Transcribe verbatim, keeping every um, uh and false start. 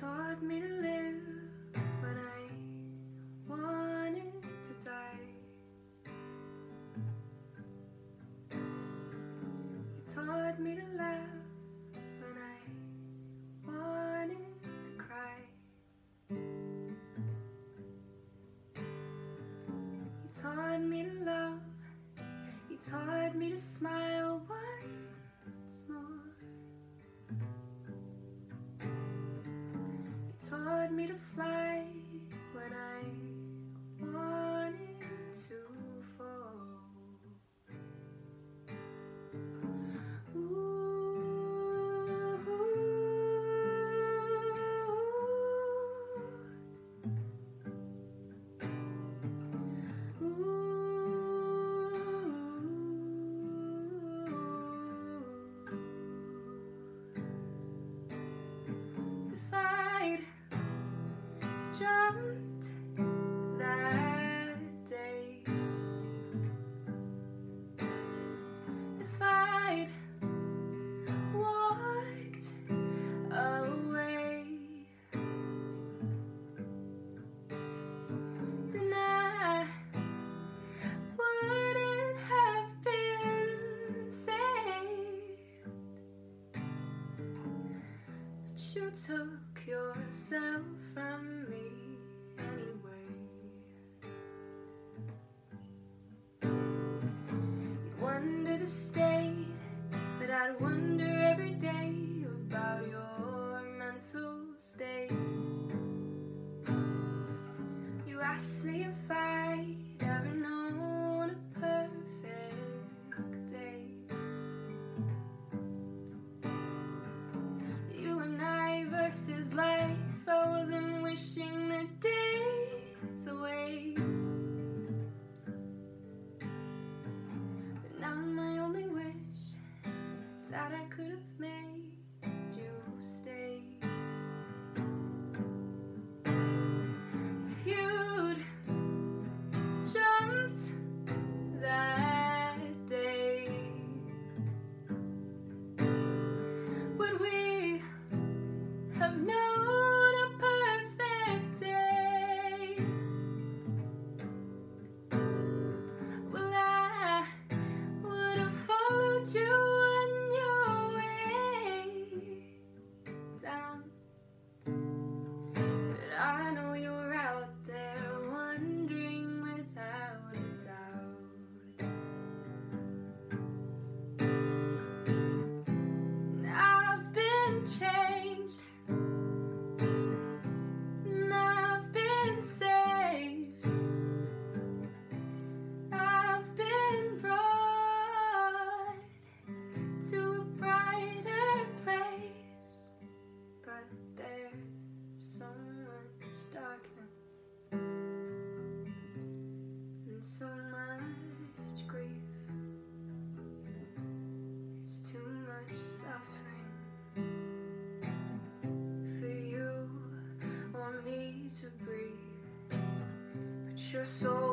taught me to live when I wanted to die. You taught me to laugh when I wanted to cry. You taught me to love. You taught me to smile once more. You taught me to fly when I wanted to fall. Ooh. Ooh. Jumped that day, if I'd walked away, then I wouldn't have been saved. But you took yourself from me anyway. You'd wonder the state that I'd wonder every day about your mental state. You asked me if I'd ever known a perfect day. You and I versus life. I wasn't wishing the days away, but now my only wish is that I could have made you stay. If you'd jumped that day, would we have known? I know you're out there wondering without a doubt. I've been changed, and I've been saved. I've been brought to a brighter place, but there's so much darkness and so much grief. There's too much suffering for you or me to breathe, but your soul